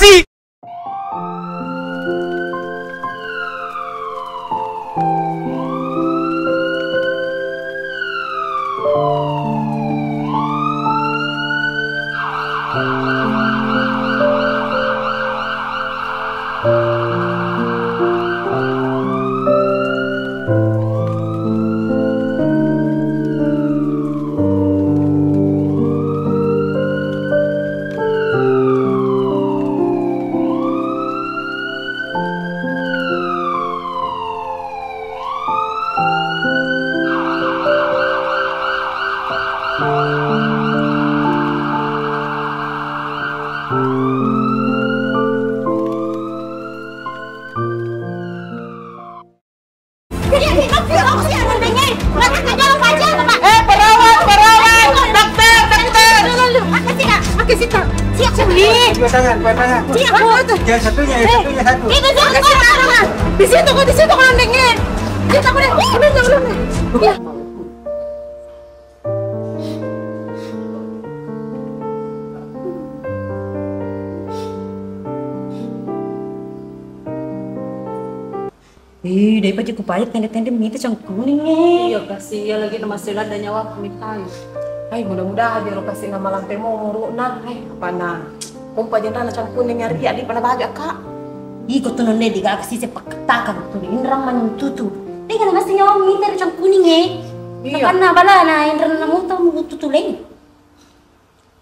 kasih. Ih, daripada cukup pahit tenda-tenda minta cangkuling nih. Iya, kasih ya lagi nama sila dan nyawa pemikai. Hai, mudah-mudahan biar kasih nama lampemu murukna. Hai, apana? Kumpa jenderal cangkuling nyari adik pada bahagia kak. Ih, kau tuh nende gak kasih sepak takar tuh indrang mantutu. Nih karena ngasih nyawa minta cangkuling eh. Iya. Karena bala na indrang namu tau mutu tuleng.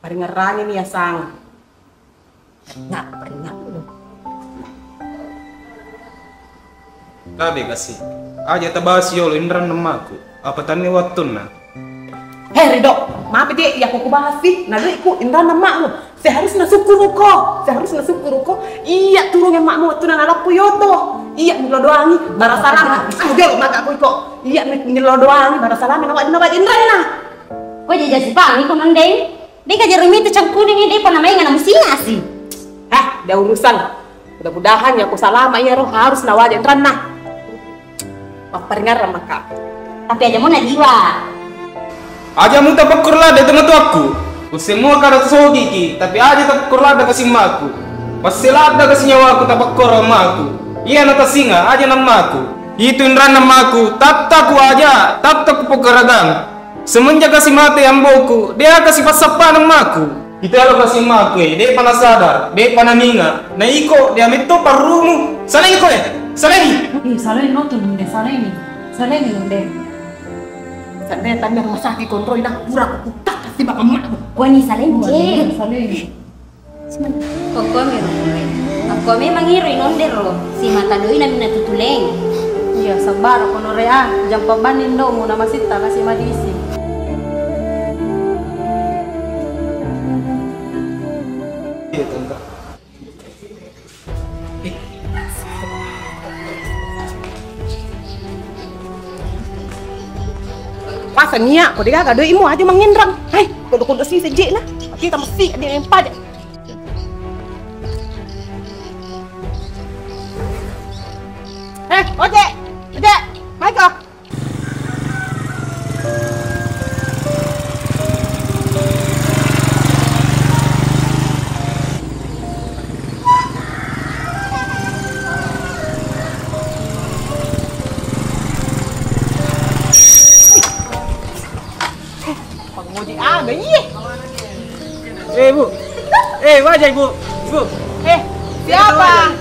Paling ngerani nih ya sang. Nggak peringat dulu. Kabe kasih, aja tabas yo indran nemaku, apa tani watuna? Hei Ridho, maaf deh, ya aku bahasi, nado aku indran nemaku, seharusnya syukur kok, seharusnya syukur kok, iya turunnya makmu watuna nado puyoto, iya nyelodoangi, bara salam, ayo maka aku kok, iya nyelodoangi, bara salam, nawat indran lah. Kau jadi si bang, kau nandeng, dia kajar rumi itu cangkuling ini, dia pernah main nggak musia sih? Hah, ada urusan, mudah-mudahan ya aku salam, iya roh harus nawat indran nah. Paparnya ramah kak, tapi aja mau nadiwa. Aja mau tak pekurlah dari teman tuaku. Semua karena sogiki, tapi aja tak pekurlah dari kasimaku. Pasti lada kasih nyawaku tak pekur aku. Iya nata singa, aja namaku. Itu indra namaku, taptaku aja, taptaku pekeragang. Semenjak kasih mati amboku, dia kasih pasapan namaku. Itu lo kasih maku, dia panas sadar, dia panas ninga. Nah iko, dia metu parumu, saling iko ya. Salai no tuh nih, salai nih deh. Salai tanda masak dikontrol, dah pura kutak kasih bakal maku. Wani salai nih, Kau memang hero inonder loh, si mata doi namina tutuleng. Iya sabar, konorea, jam pembanin dong, nama sita kasih madisi. Iya tante. Pasanya, kau dengar kado imu aja mengindrang. Hei, kudu si sejek lah. Kita mesti ada yang pajak. Hei, ojek, ojek, Michael. Wajah ibu, ibu. Siapa?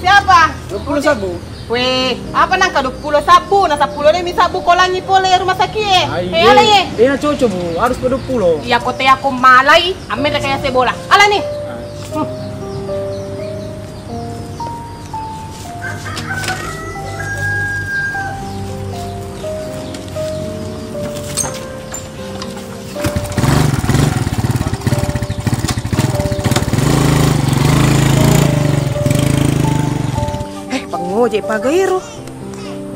Siapa? 20 sabu. Weh, apa nak kado 20 sabu? Nasa 10 demi sabu kolangi pole rumah sakit. Hei, ala ye. Dia cocok bu, harus ke 20. Iya kote aku malai, ambil rekayasa sebola. Ala nih. Ojek pagairo,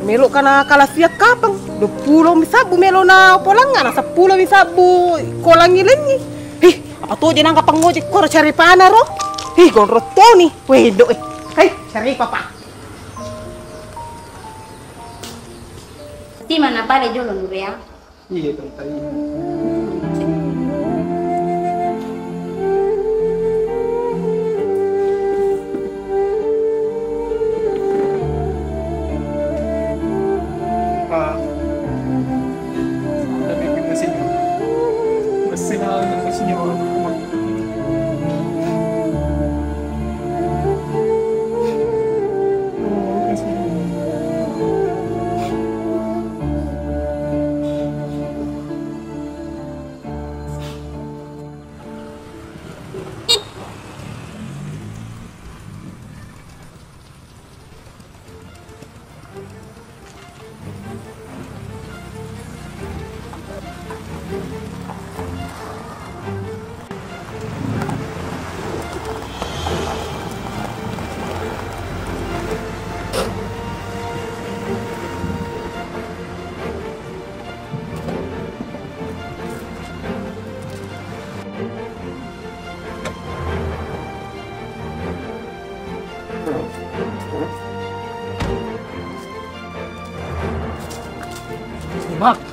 melo karena kalah siap kapang, 20 misabu melo na polang nggak, 10 misabu kolangi lenyi. Hih, apa tuh aja nangkap pengojek kau cari panah roh? Hih, gondrot Tony, wedo eh, hei cari papa. Di mana pada jualan dulu ya? Iya tante.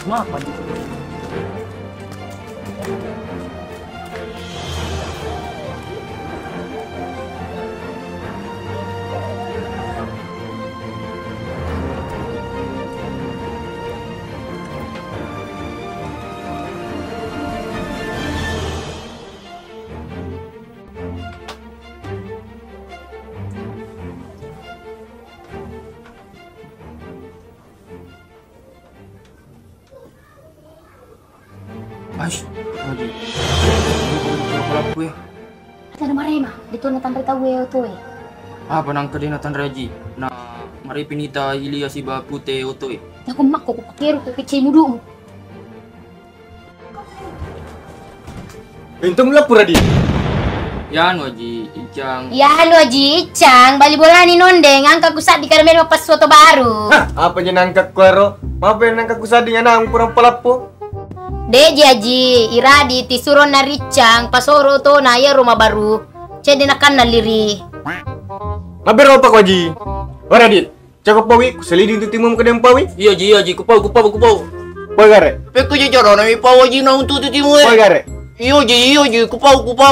Maaf, Pak. Panang kadinatan raji na mari pinita hilia si bapute otoe aku mak kok pikir kok kecil mudu entung lapur adi yan waji icang yan waji icang bali bolani nondeng angka kusat di karmel pas foto baru. Hah, apa jenang angka kuero mape nang kusat dengan nang pura pelapo de jaji iradi tisuron naricang pasoro to naya rumah baru cedenakan naliri. Mampir opak waji. Ora dit, cakap pawi, kuselidin tu timum kedem pawi. Iya ji, iya ji, kupau. Poi gare. Pek kuji corona mi pawi nang tu timu. Poi gare. Iya ji, kupau.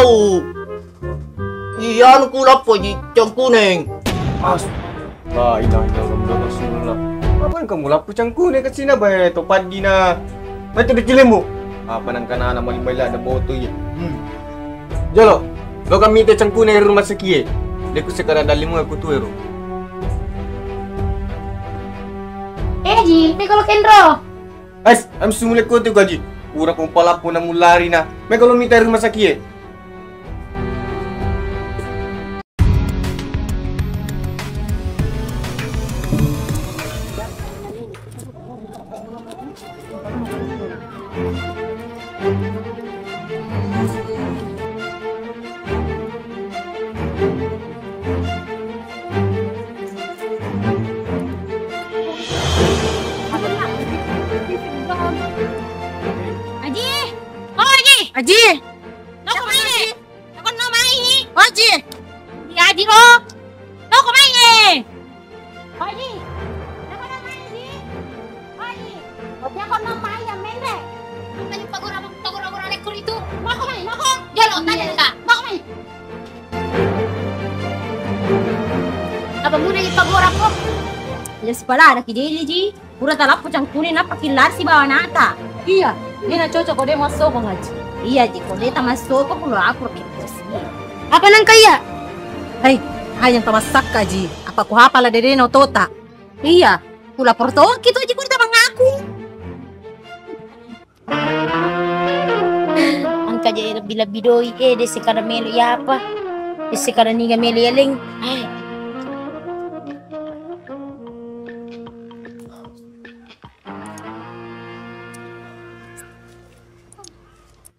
Iya lu kulap waji, cangkuneng. Mas. Wah, ida lembab sunulap. Apaan kamu lapu cangkuneng ke sini bae topat dina. Macam dicilemu. Apa nang kana anak mali baila ada bau tu ye. Jalo. Lo kami te cangkuneng rumah sekie. Deku sekarang dalimu aku tuero. Ji, mekalo kendro. Ais, am sumule ko te gaji. Ura kompala pona mulari na. Mekalo mita rumah sakie. Pala ada kideli ji, pura talap pucang kuning apa kilar si bawa nata. Iya, dia na cocok kode masuk ngaji. Iya ji, kode tamasok kok pula aku pikir sini. Apa nang kaya? Hei, hayang tamasak kaji. Apa ku hafal dede no tota? Iya, pula porto gitu ji kurita bangaku. Angka je lebih doi de sekarang meli apa? De sekarang niga meli eling.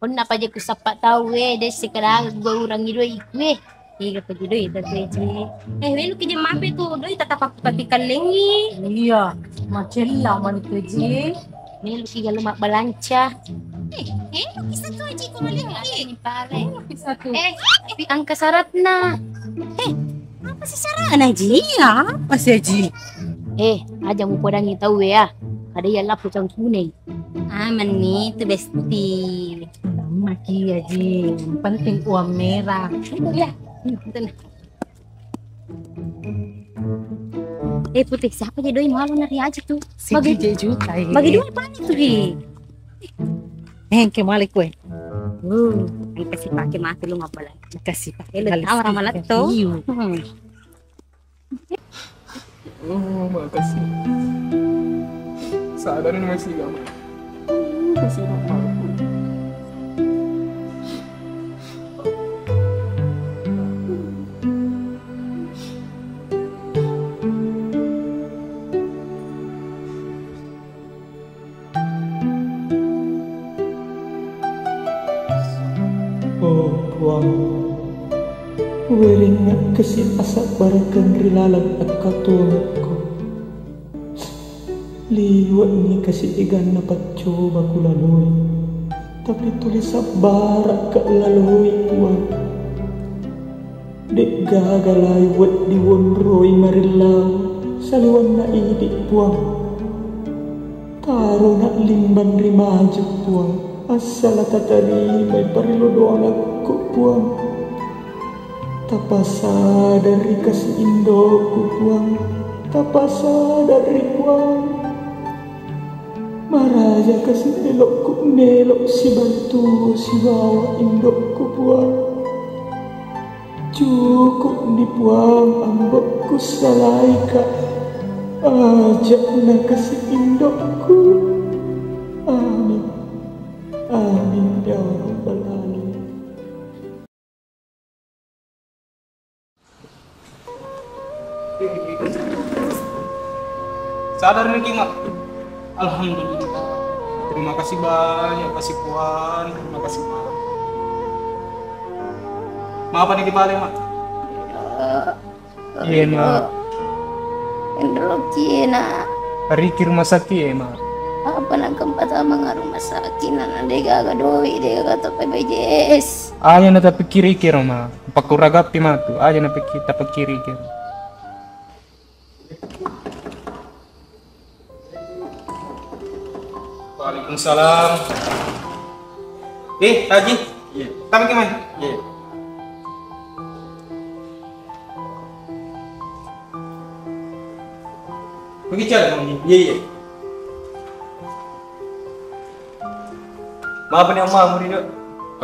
Kenapa je ku sapak tahu deh sekarang gua urangi doi weh. Iya ke doi tadi je. Weh lu kerja mape tu doi tatap aku pakai kalengi. Iya, macam lah man tu je. Ni lu kerja lemak balanca. Lu kisah tu je kau boleh ni pare. Tapi angka syaratna. Apa sih syaratna je? Iya, apa sih je? Aja mu podangi tahu weh ah. Ada yang lapuk cang kuning. Aman nih tu besti. Maki aji, penting uang merah. Iya, betul. Putih, siapa je doi malu nari aja tu? Bagi je juta. Bagi dua panik tu he. Kemalik kue. Kasih pakai mati lu ngapain? Kasih pakai. Tahu ramalat tu. Makasih. Sadarin masih lama. Masih lama. Welingnya kesi asap barakan rilalang at katulak ko. Liwat ni kasi igan na patcoba ko laloy. Tapi tulis sa barak ka laloy tuwa. Dek gagalay wat diwan roy marilaw. Saliwan na idik tuwang. Taro na limban rimajak tuwang. Asal tatari may parilo doang ako tuwang. Tapasa dari kasih indoku tuang, tapasa dari tuang. Maraja kasih elokku melok si bantu si bawa indoku tuang. Cukup dipuang ambokku salaika, ajak na kasih indoku. Amin, amin ya rabbal alamin. Sadar Riki Mak, alhamdulillah. Terima kasih banyak, kasih puan, terima kasih banyak. Maaf nih kembali Mak. Iya Mak. Endrok Cina. Riki rumah sakit ya Mak. Apa nak kempat sama rumah sakit nana dega gadoi dega kata PBJS. Aja nata pikir kira Mak. Pakuragapi Mak tu, aja nata pikir tak pikir kira. Waalaikumsalam. Haji. Iya. Tapi gimana? Iya. Pergi cari Bang Haji. Iya. Maaf nih Om, murid dok.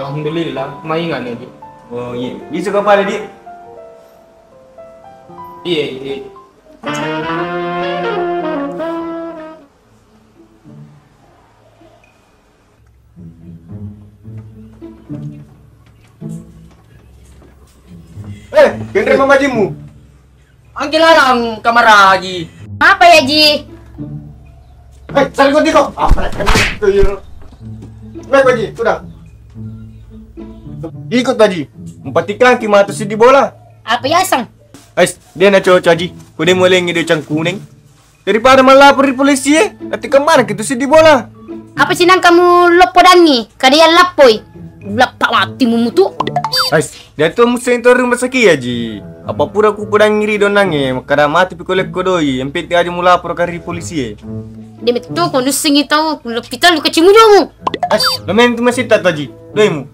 Alhamdulillah, mai enggak nih, Dik? Oh, iya. Bisa kepala, Dik? Iya. Gendri mama jimu. Angki larang kamar Haji. Apa ya Ji? Saling ganti kok. Apa kan itu ya? Baik Haji, sudah. Ikut Haji. Empat iklan kima atas di bola. Apa ya sang? Dia nak cocok Haji. Kuda mulai ngide cangkuning. Daripada melapor di polisi, nanti kemana gitu sih di bola? Apa sih nang kamu lopodan nih? Kadang lapoi. Lapak mati mumu tuh. Dia tuh musuhin tuh rumah sakit ya Ji. Apa pura aku pedang ngiri donangnya. Kadang mati pikolek kodoi. Yang peti aja mula lapor kari polisi. Dia betul kau nusengi tau. Kita lu kecimu doang. Lo main tuh masih tak Ji. Doimu.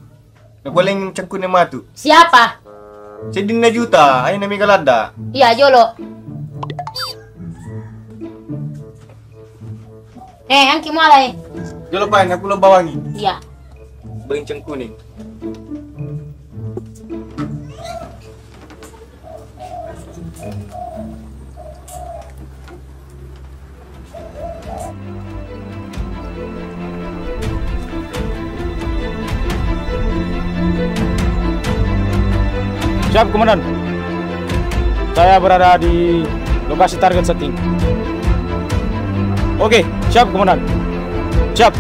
Lo boleh cangkunya matu. Siapa? Sedina juta. Ayo nami kalada. Iya jolo. Angki malai. Jolo pain aku lo bawangi. Iya. Benceng kuning. Siap komandan. Saya berada di lokasi target setting. Oke, siap komandan. Siap.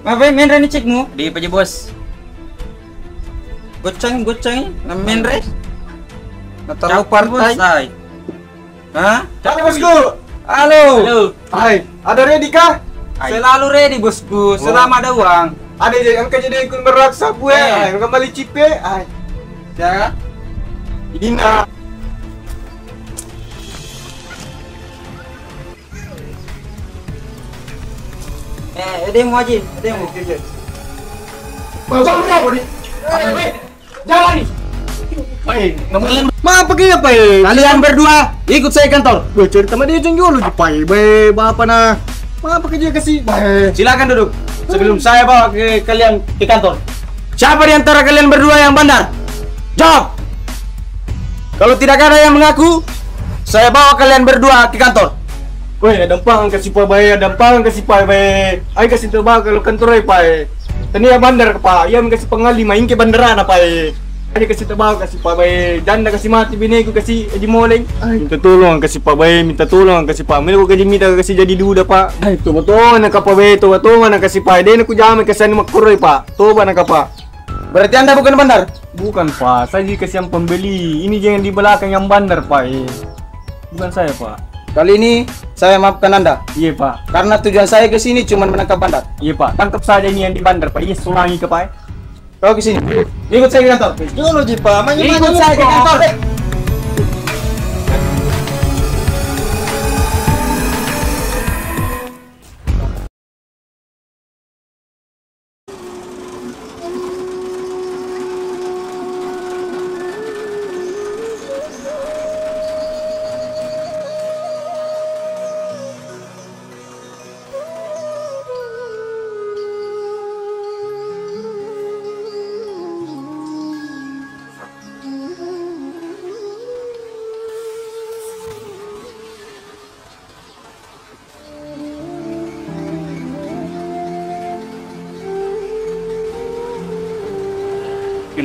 Apa main rani cekmu? Di paje bos. Goceng, main rani. Nataruh partai. Hah? Halo bosku. Halo. Hai, ada ready kah? Selalu ready bosku, selama ada uang. Ada yang jadi ikut meraksa gue. Yang kembali cipe. Hai. Ya. Dina. Demo aja, demo. Jangan nih. Maaf pergi apa ya? Kalian berdua ikut saya kantor. Bocor teman dia jengol di pai. Bapak nah. Maaf kerja kasih. Silakan duduk. Sebelum saya bawa ke kalian ke kantor. Siapa di antara kalian berdua yang bandar? Jawab. Kalau tidak ada yang mengaku, saya bawa kalian berdua ke kantor. Woi, dampang kasih pa bae, dampang kasih pa bae. Ai kasih terbang kalau kantor ai pae. Tania bandar ke pa, ia kasih pengali main ke bandaran apa ai. Ada kasih tebal, kasih pabai janda, kasih mati binego, kasih aji moleng. Ay, minta tolong kasih pabai, minta tolong kasih pabai. Aku kasih minta kasih jadi duda pak. Ay, toba toba nak pabai, toba toba nak kasih pabai. Dan aku jamin kasih mak kuroi pak. Toba nak apa? Berarti anda bukan bandar? Bukan pak, saya kasih yang pembeli. Ini jangan di belakang yang bandar pak. Bukan saya pak. Kali ini saya maafkan anda. Iya pak. Karena tujuan saya ke sini cuma menangkap bandar. Iya pak. Tangkap saja ini yang di bandar pak. Iya sulangi ke pak. Kau ke sini. Ikut saya ke kantor. Jangan loji, Pak. Ikut saya ke kantor.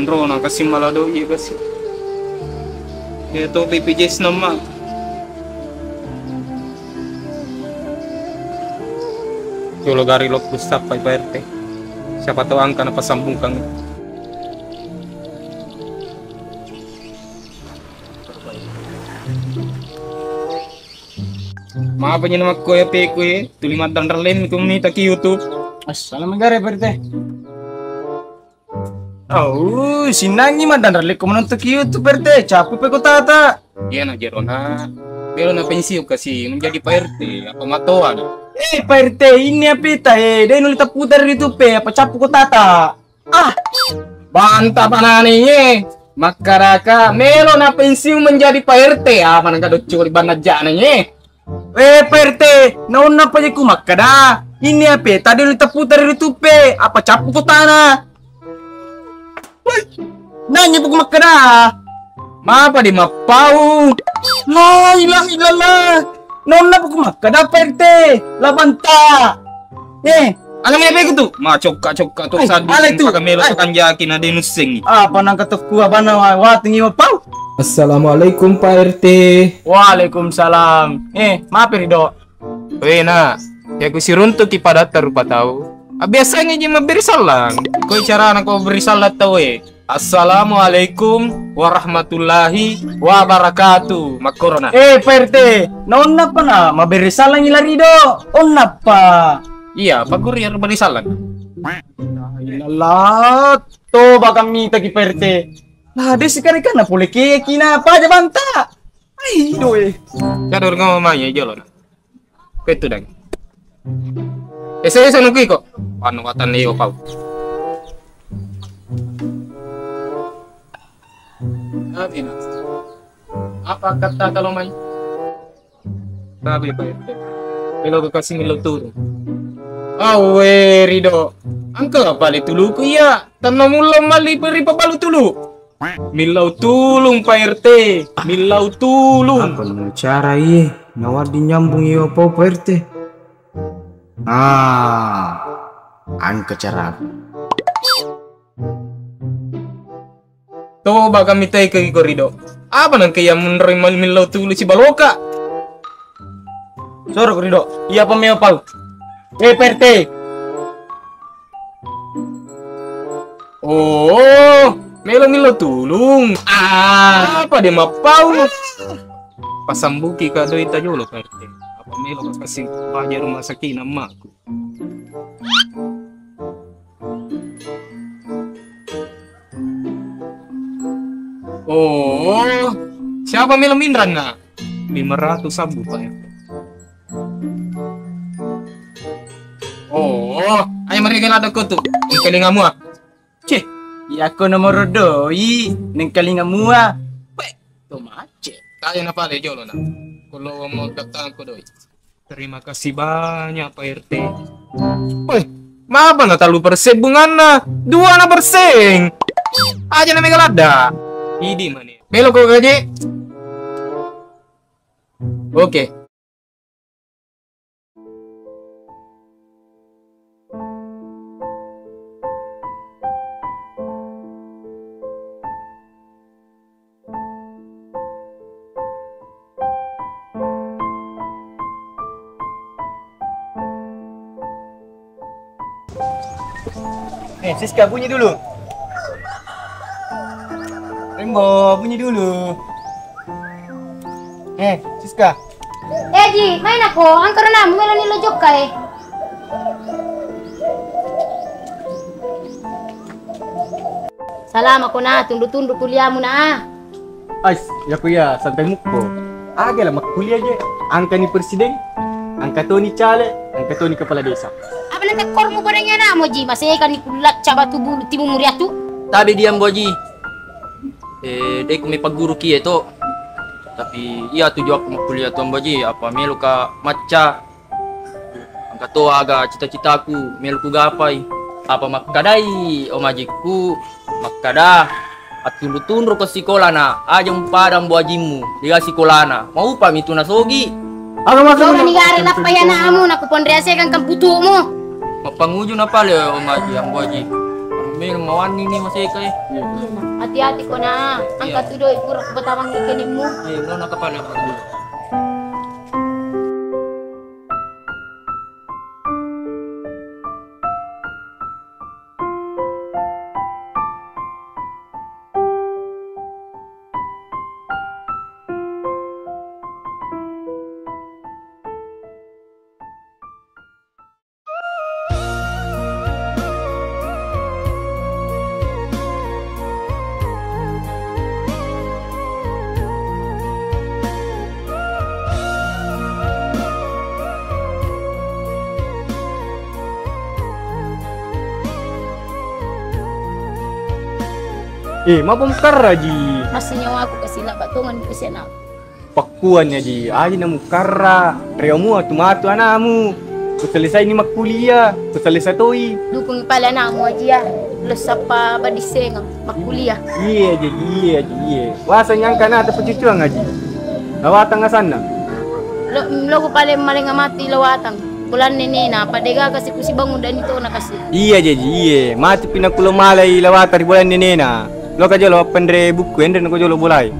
Rona kasih malado iya kasih itu BPJS nama yolo gari lok Gustaf Pak RT siapa tahu angka apa sambung kang maaf aja nama kue pekue tulimat dan terlem komunitas YouTube assalamualaikum Pak RT. Oh, sinangi mandan ralik ko menonton YouTube RT, capek pe ko tata. Iya na Jerona. Belo na pensiun kasi menjadi Pak RT, apa matoan. Eh Pak RT, ini apa eta eh, dai nulita putar di tupe, apa capek ko tata. Ah, bantah panani ye. Makaraka melo na pensiun menjadi Pak RT, apa nang kado curi banajana ye. Eh Pak RT, naon na pajeku makada. Ini apa eta dai nulita putar di tupe, apa capek ko tana. Nanya buku makera, maaf di mapau. La ilang ilala, nona buku makera PRT, labanta. Alamnya apa itu? Ma cokak tuh sadi. Ala itu kamera kan yakin ada nusing. Apa nang ketuk gua bana wa tinggi mapau. Assalamualaikum Pak RT. Waalaikumsalam. Maaf Rido. Wena, ya ku siruntuk ipada terupa tahu. Biasanya cuma beri salam. Kau cara anak kau beri salam tau Assalamualaikum warahmatullahi wabarakatuh. Makorona. Pak RT, naon apa na? Ma beri salam ilari do. On apa? Iya, Pak Guru yang beri salam. Ilallah, to bakam minta ki Pak RT. Lah, deh sekarang kan apa boleh kekina apa aja bantah. Aih doe. Kador ngomong maya jalan. Kau itu dang. Saya nunggu kok. Anu kata Neo kau. Apa kata kalau main? Tapi Pak RT, kalau kasih ngilu turun. Awe Rido, angka balik dulu ku ya. Tanam ulam mali beri pabalu dulu. Milau tulung Pak RT, milau tulung. Apa cara ye? Nawar dinyambung iyo Pak RT. Ah, an kecerap. Toba kami tay ke Rido. Apa nang kaya menerima milau tulu si baloka? Sorok Rido. Iya pemeo pau. Pak RT. Oh, milau tulung. Ah, apa dia mau pau? Pasambuki kado ita jolo Pak RT. Pamelo kasih pajak rumah sakit nama aku. Oh, siapa Melo Mindran nak? 500 sabu Pak. Oh, ayo mari kita ada kutu. Nengkali ngamua. Cih, ya aku nomor doi. Nengkali ngamua. Weh, tomace. Kaya napa lejo lo nak? Kalau mau datang aku doi. Terima kasih banyak Pak RT. Woi, maaf na talu perseng bungana. Dua na perseng. Aja na megalada. Idi mani. Belok kau gaji. Oke. Nih, Siska bunyi dulu. Rainbow bunyi dulu. Nih, Siska. Eji, main aku. Angker namu melani lojok kai. Salam aku na, tundu-tundu kuliahmu na. Ais, ya kuya, santai mukbo. Agak lama kuliah je. Angka ni presiden, angka tu ni caleg, angka tu ni kepala desa. Apa nanti kormu badannya na, moji? Masih kan ni kulak cabat tubuh timu muriah tu? Tapi diam boji. Dek me paguru kia to. Tapi iya tujuan aku kuliah tuan boji apa meluka maca angka to aga cita-cita aku meluku gapai apa makadai omajiku makada atundu-tundu ke sekolah na ajeng padang bojimu dia sekolah na mau pam itu nasogi aga masuk ni gari napa ya namu aku pondrease kan kamputumu mapanguju napa le omaji yang boji mel mawan ini masih kai hati-hati kau na angkat tu doi kurang bertawang kekenimu ayo nak kepala aku mau bongkar aji. Mas nyawa aku kasih nak batongan kasih nak. Pakuannya ji, aji namu karra, reomu atumatu anamu. Ku selesai ni mak kuliah, ku selesai toi. Dukung pala namu aji ya. Lesapa badiseng mak kuliah. Iya ji, iya ji, iya. Wasa nyangka na tapi cucuang aji. Lawatang asana. Lo ku pala malenga mati lawatang. Bulan nene na padega kasi kusi bangun dan itu na kasi. Iya ji, iya. Mati pinakulo malai lawata di bulan nene na. Lo ka jolo pendre buku enden ko jolo bolai.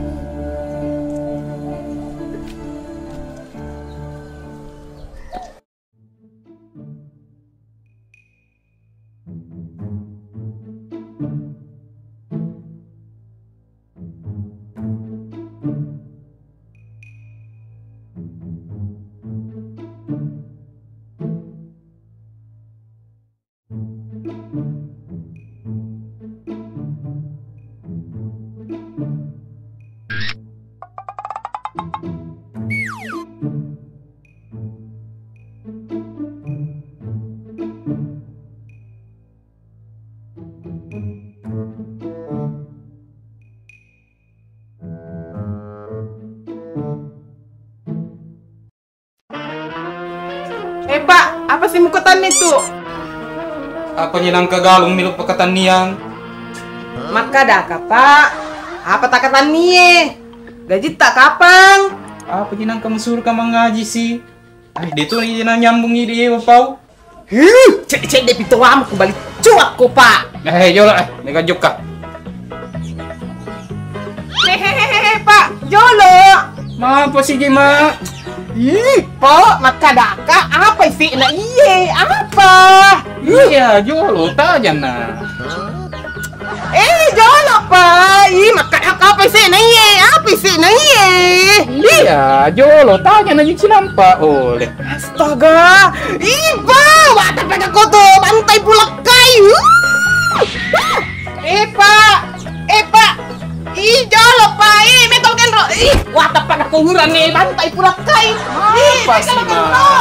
Pak, apa sih mukotan itu? Apa nyelang kegalung miluk pekatan niang? Maka dah Pak, apa takatan nie? Gaji tak kapang? Apa nyelang kamu suruh kamu ngaji sih? Dia tuh nyelang nyambungi dia bapau. Huh, cek dia pintu kamu kembali cuak kok Pak. Jolo, nega joka. Hehehe Pak, jolo. Mampu sih jema. Ih, Pak, maka daka apa sih? Nah, iye, apa? Iya, jolo aja nah. Jolo, Pak. Ih, maka daka apa sih? Nah, iye, apa sih? Nah, iye. Iya, jolo aja nah nyuci nampak oleh. Astaga. Ih, Pak, wadah pada kotor, bantai pulak kayu. Pak. Ih, jolo Pak, ih, metol kenro, ih, watak pada kuburan nih, bantai purak kai, ih, metol kenro.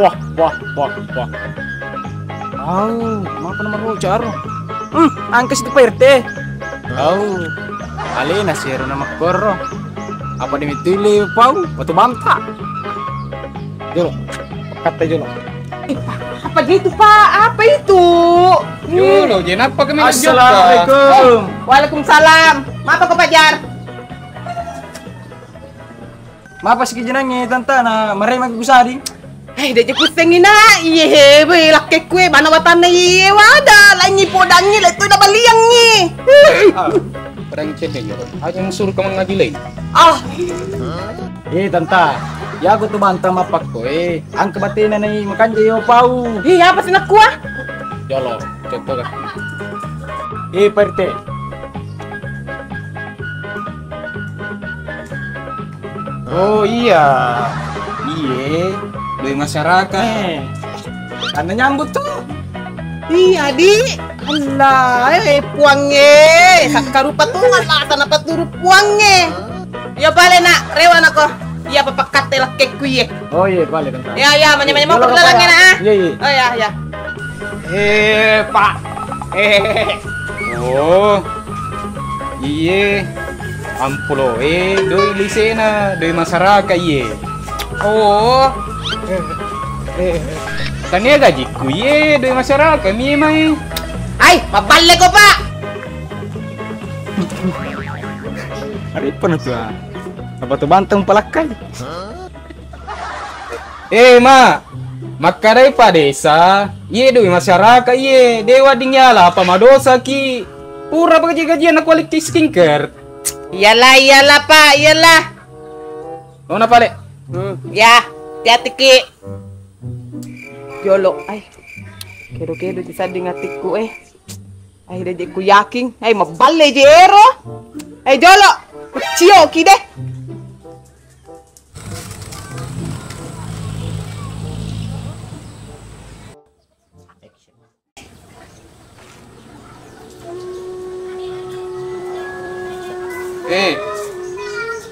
Wah. Au, kenapa nama rocar? Angkas itu Pak RT. Au, kali nasi hero nama korro. Apa dimitili, pau, batu banta. Jolo, kata jolo. Apa gitu Pak? Apa itu? Jolo, jenapa kami ngejok? Assalamualaikum. Waalaikumsalam. Maaf aku pajar. Maaf sikit jenangnya tante na mare maki kusadi. Hei, dia cukup sengina. Iye, we laki kue mana watane iye wada lanyi podangi letu dah baliang ni. perencet ya, hanya suruh kamu ngaji lain. Ah, tenta, ya aku tuh bantah mapak kok. Angke batin nih makan jayo pau. Iya, apa sih nak kuah? Jolo, contoh kan. Pak RT. Oh iya, doi masyarakat. Karena nyambut tuh. Iya, adik. Allah, puange. Sakka rupa tungan lah, tanah paturu puange. Ya balik nak, rewan aku. Iya, bapak kate lah kekuye. Oh iya, balik bentar. Ya, ya, manya-manya mau perdalangan ah. Oh iya, iya. Pak. Oh. Iya. Ampulo, doi lisena, doi masyarakat, iya. Oh. Tania gajiku, iya, doi masyarakat, iya, emang. Hai, pabalik kok pak. Hari pun itu ah. Apa tuh banteng palakai? Ma, makarai pa desa. Ye doi masyarakat ye, dewa dingyala apa madosa ki. Pura gaji-gaji anak kualiti skincare. Iyalah, iyalah pak, iyalah. Mana pale? Ya, hati-hati ki. Jolok, ay. Kero-kero di sanding hatiku Ayo deh ku yakin, ayo mabale jero. Ayo jolo, cio kide.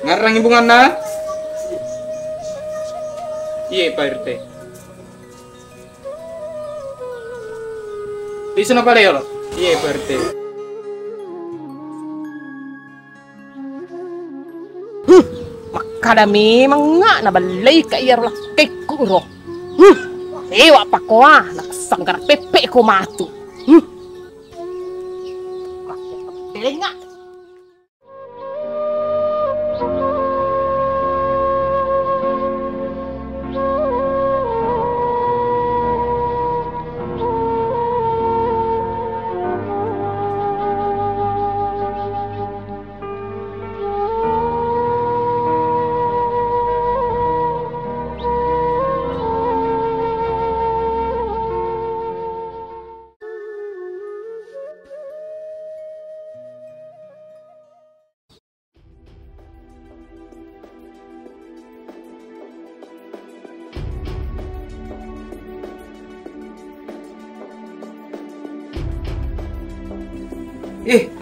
Ngarang ibu ngana? Iya Pak RT. Di sana pale ya lo? Iya Pak RT. Makada memang nggak nabalai kayak lah kekuro. Ewa pakoa nak sangkar pepe ko matu. Enggak.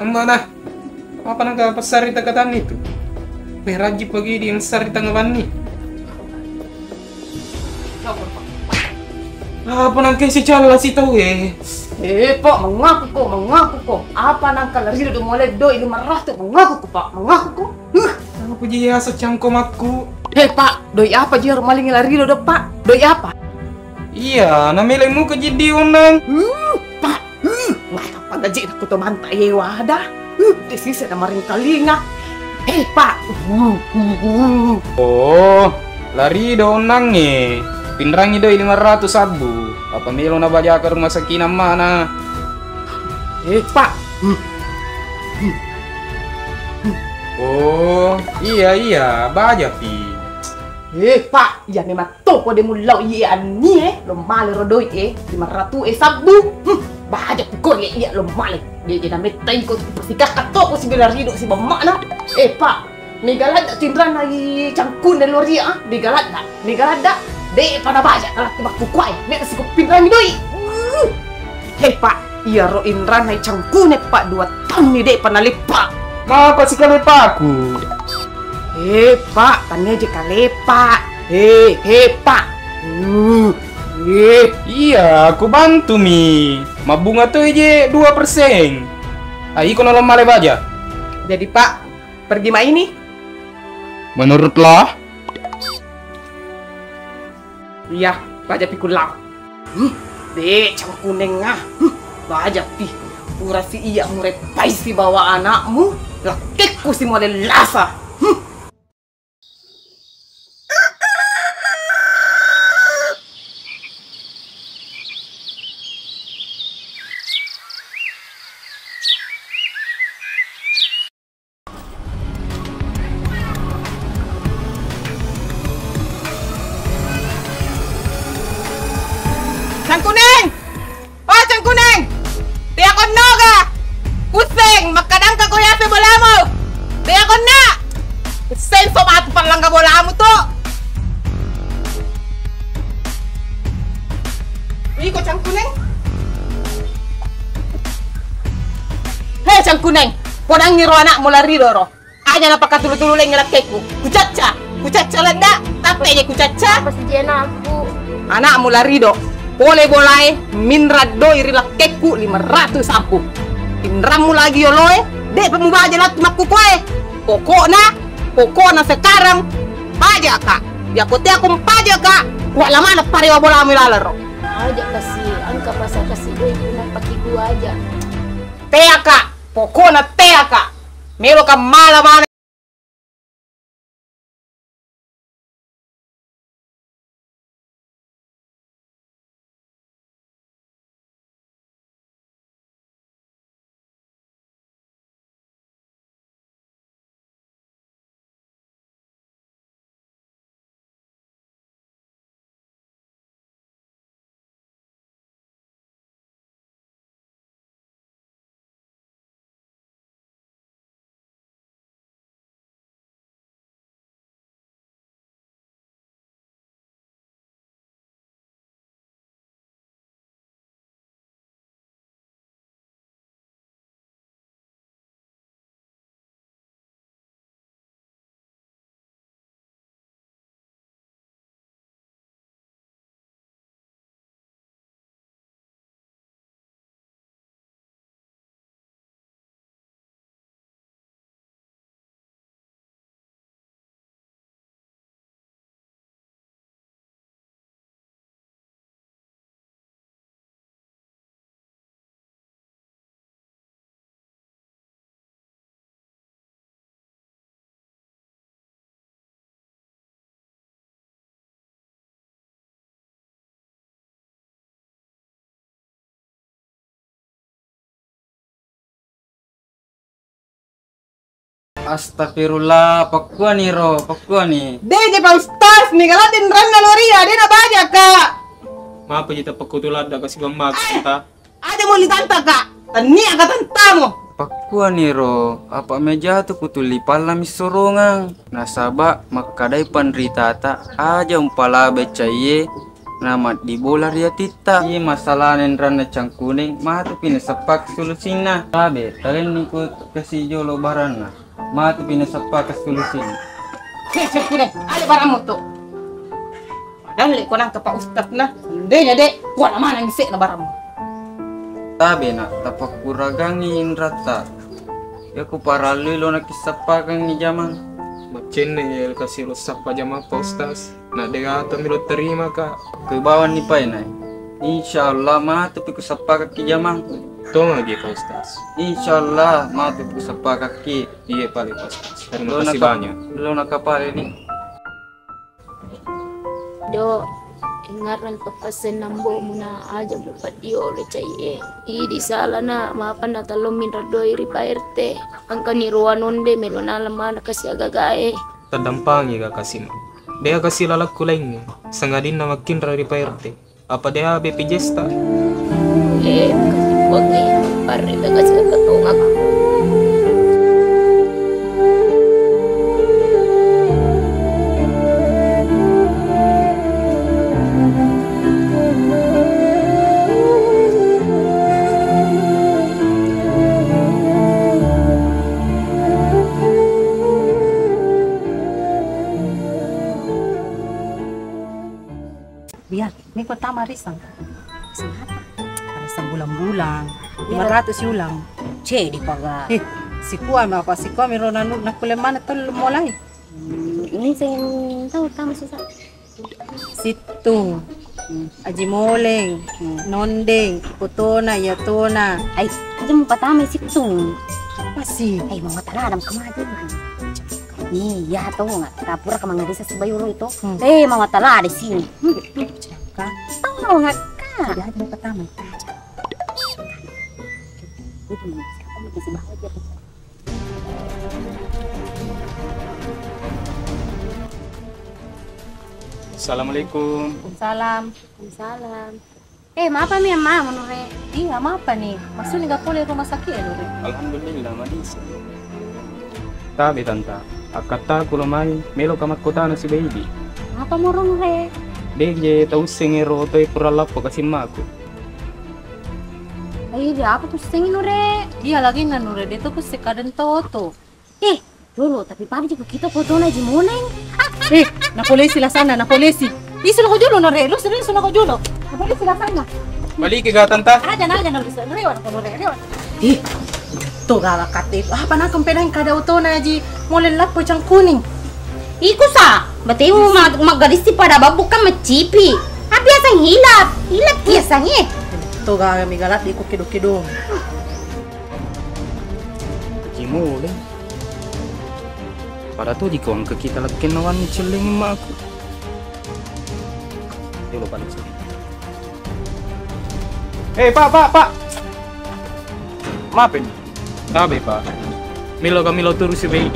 Mana? Apa nangka pasar kita katan itu? Meraji pagi di insar kita ngewani. Apa nangka si cala si tahu Pak mengaku kok. Apa nangka lari duduk mulai do ini marah tuh mengaku kok. Apa dia secangkom aku? Pak, doi apa dia maling lari do Pak? Doi apa? Iya, namelemu kejadi unang. Pak, gaji aku tuh mantap ya wadah di sisi ada maring kalinga pak lari donang nih pinrangi doi 500 sabu apa milo na baja ke rumah sakit mana pak iya baja pi pak ya memang tuh kode mulau iya nih lo malu rodoi 500 sabu bahaya pikor ya lo malik dia jadi metain kau pasti kakak kau si benar hidup si bamak nak pak megalat tak cindran lagi cangkun dari luar dia megalat tak deh pada bahaya kalah tebak kuai mek si kupindran doi pak iya ro indran naik cangkun pak 2 tahun ni deh pada lepak ngapa si kalepak aku pak tanya je kalepak pak iya, aku bantu mi. Mabunga tuh aja 2%. Ayo kau nolong male aja. Jadi Pak, pergi ma ini. Menurutlah. Iya, baja pikul lau. Dek, cangkun nengah. Baja pik. Pura si iya murepai si bawa anakmu. Lakiku si model lasa. cangkuneng. Hei cangkuneng, podang ngiro anak mulari doro. Aja napa katulu-tulu leng ngelakkeku. Kucaca lenda, tapi aja kucaca. Pasti jena aku. Anak mulari do. Boleh boleh minrat do iri lakkeku 500 aku. Inramu lagi yoloe, dek pemuba aja lah tumakku koe. Pokoknya sekarang pajak kak. Ya kote aku pajak kak. Kuat lama anak parewa bola milalero. Aja kasih, angka pasal kasih gue nak pakai gua aja. Tea kak, pokoknya tea kak. Melo ka malam-malam. Astagfirullah, pakua nih Ro, pakua nih. Dede Pak Ustaz, nih kalatin rangga loria, dia nak banyak kak. Maaf kita pakutulad, dah kasih gambar kita. Ada mau ditantang kak, ini agak tantamu. Pakua nih Ro, apa meja tuh kutuli palami sorongang. Nasabak makadai panritata aja umpala becaye. Namat di bola dia tita. Iya masalah nendrana cangkuning, matu pina sepak solusinya. Tabe, kalian ikut kasih jolo barana. Mati pina sepak kesulusin. Hei, cangkuneng, ada barangmu tuh. Padahal lek konang ke Pak Ustadz nah, ndenya dek, kuat mana ngisik na barangmu. Tabe nak, tapak kuragangi indrata. Ya ku paralui lo na kisapakang ni jaman. Bacin ya kasih lo sapa jaman Pak Ustadz. Nak dega atami lo terima kak. Kebawan ni pai nai. Insya Allah mati piku sepak ki jaman. Tolong lagi Pak Ustaz. Insyaallah mau tipu sepak kaki. Iya Pak Ustaz. Terima kasih banyak. Belum nak kapal ini. Do ingatkan pesan nambo muna aja buat io lecai. I di salah na maafan na talo minra doi ri Pak RT. Angka ni ruanonde melona lemana kasih agak gae. Terdampang ya kasih. Dia kasih lalak kulainya. Sangadin nama kinra ri Pak RT. Apa dia BPJS ta? Bagaimana parita kasih ketonga kak. Biar, ini kota Marisang. Sehat. Bulan-bulan 500 yulang ceh di paga si kuam apa si kuam ronan nak kule mana tu mulai ini saya tahu tamu susah situ aji moleng nondeng potona yatona ai aji mau patame situ pasti ai mau tara adam kemaji ni ya tahu enggak tapura kamangdesa sebayuru itu eh mau tara di sini kan tahu enggak kak dia mau patame. Assalamualaikum. Salam. Salam. Eh, maaf mi amma menure. Iya, maaf nih. Maksudnya enggak boleh rumah sakit ya, Nure. Alhamdulillah, madis. Tabi tanta. Akata kulomai melo kamat kota nasi baby. Apa murung re? Deje tau singero toy puralap pokasimma aku. Ayo dia apa pusing nure? Dia lagi nggak nure dia tuh pusing kadang toto. Eh dulu tapi pari juga kita foto aja moneng. Eh na polisi lah sana na polisi. Ih suruh kau dulu nure, lu serius suruh kau dulu. Na polisi lah sana. Balik ke gatan ta? Aja nure suruh nure orang nure nure. Ih tuh gawa kate itu apa nak kemperan kada foto aja mulai lap pocong kuning. Iku sa, berarti magaris si pada babuk kan mencipi. Ah biasa hilap, hilap biasa nih. Toga kami galat ikut kedok-kedok. Kecimul deh. Pada tuh dikong ke kita lagi kenalan celing mak. Dia lupa nasi. Hei pak, maafin. Tapi pak, milo kami lo terus sebaik.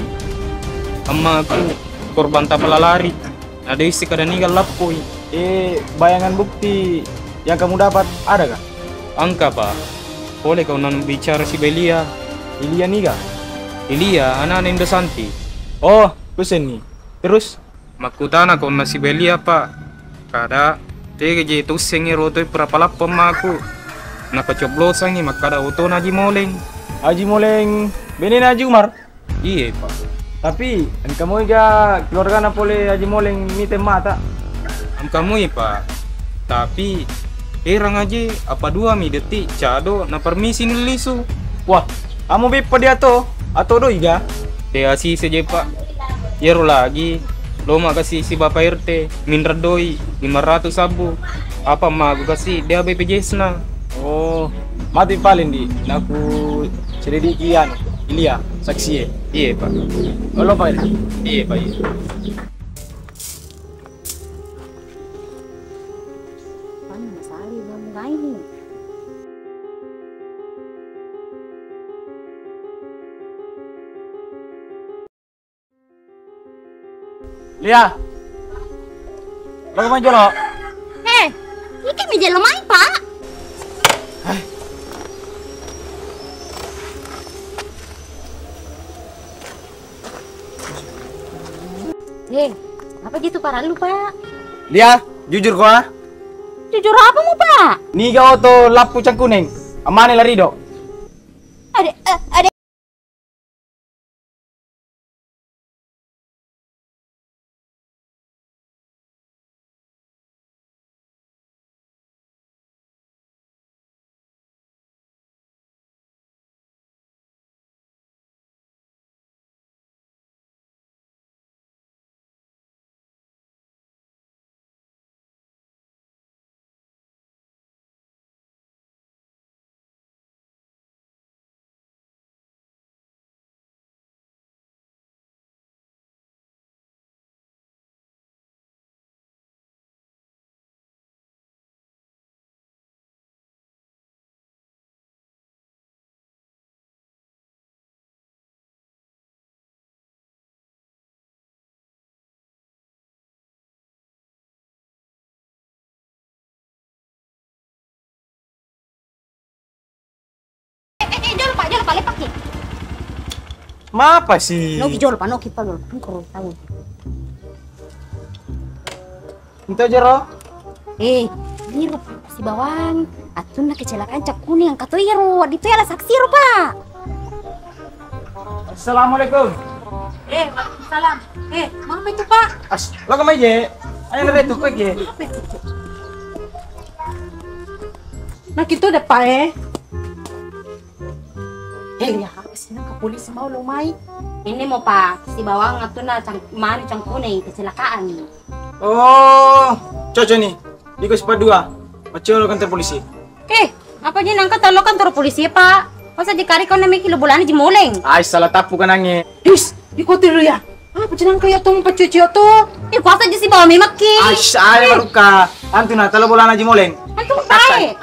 Ama aku. Korban tak lari, ada isi kada ninggal lapoi. Bayangan bukti yang kamu dapat adakah? Angka pak, boleh kau non bicara si Belia. Ilia niga? Ilia anak Nendo Santi. Oh, pesen nih. Terus? Makutana kau nasi Belia pak. Kada, TGJ itu sengi rotoi berapa lapem aku. Naka coblosan nih makada oto naji moleng. Aji moleng, benin aji Umar. Iya pak. Tapi, kamu juga keluarga napole aja moleng mite mata. Kamu ya pak. Tapi, erang aja apa dua mi detik cado na permisi nilisu. Wah, kamu bepa dia to atau doi ga? Dia sih saja pak. Yeru lagi, lo mak kasih si bapak RT minra doi 500 sabu. Apa mak aku kasih dia BPJS na? Oh, mati paling di. Naku selidikian. Ilia, saksi. Iya pak. Kalau pak, iya pak. Paling masalah belum lain. Lia, lo main jolo? Eh, ini meja lo main pak? Apa gitu parah lu pak? Lia, jujur gua. Jujur apa mu pak? Niga oto lap pucang kuning. Amane lari dok. Ada. Ma apa sih? Noki jol pa, noki pa jol. Engkau tahu. Itu jero? Ini si bawang. Atuna kecelakaan cak kuning angkat iru. Di pela saksi ru pak. Assalamualaikum. Salam. Mama itu pak. As, lo kemai je. Ayo nere tu kue je. Nah kita udah pak ya apa sih nak polisi mau lumai? Ini mau pak si bawang atau na mari cangkune kecelakaan ni. Oh, cocok nih. Iku sepat dua. Macam lo kantor polisi. Apa je nangka talo kantor polisi pak? Masa dikari kau nama kilo bulan aja muleng. Ais salah tapu kanange. Dis, ikutin lu ya. Apa je nangka ya tong pecuci atau? Iku apa je si bawang memak ki? Ais, ada baruka. Antuna talo bulan aja muleng. Antum baik.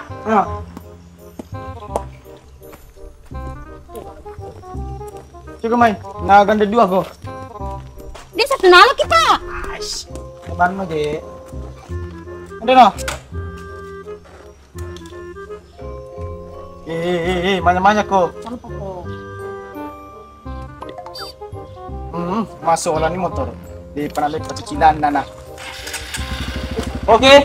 Cukup main, nggak ganda dua kok. Dia satu nalo kita. Aish, kapan aja? Ada no? Banyak kok. Campur kok. Masuk olah ni motor. Di panalek pecicilan nana. Oke.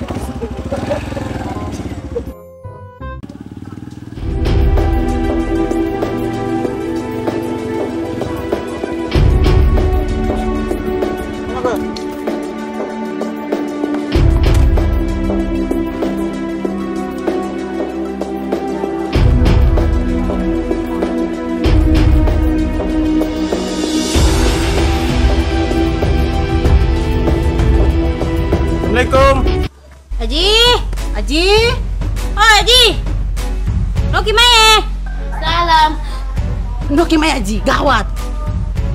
Ndoki mayaji gawat.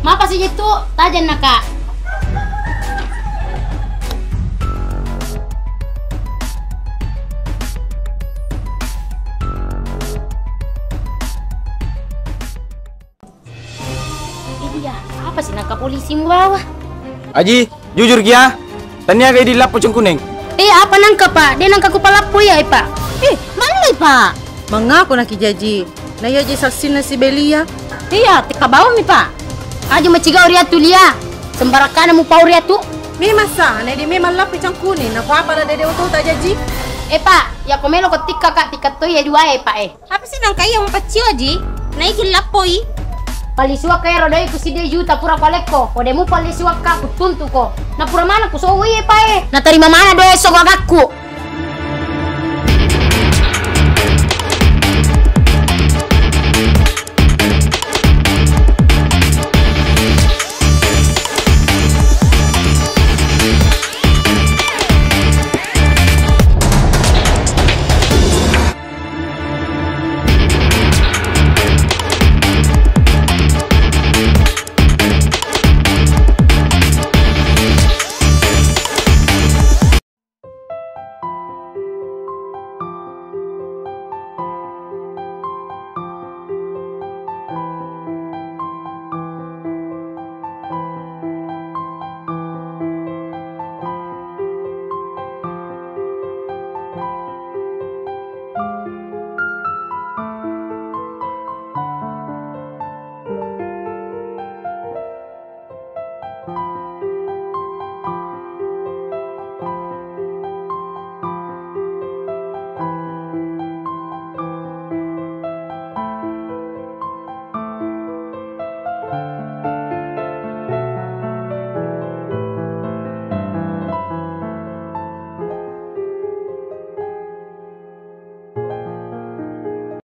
Maaf sih itu tajan naka. Iya, apa sih naka polisi bawah? Aji, jujur kia, tanya kayak di lap pucung kuning. Apa nangka pak? Dia nangka kupalapu ya pak. Mana pak? Mengaku nak jaji. Nah ya jadi saksina si Belia. Iya, tika bawa mi pak. Aja macigau riatu lia. Sembarakana mu pau riatu. Mi masa, nadi mi malap pucung kuning. Nah apa pada dede otot aja ji? Pak, ya komelo ketika kak tika tuh ya dua pak Apa sih nangka yang pacil aji? Naikin lapoi. Palisua kaya rodai kuside juta pura paleko, kodemu palisua kaku tuntu ko. Napura mana kusowi pae? Natarima mana deh sogagaku.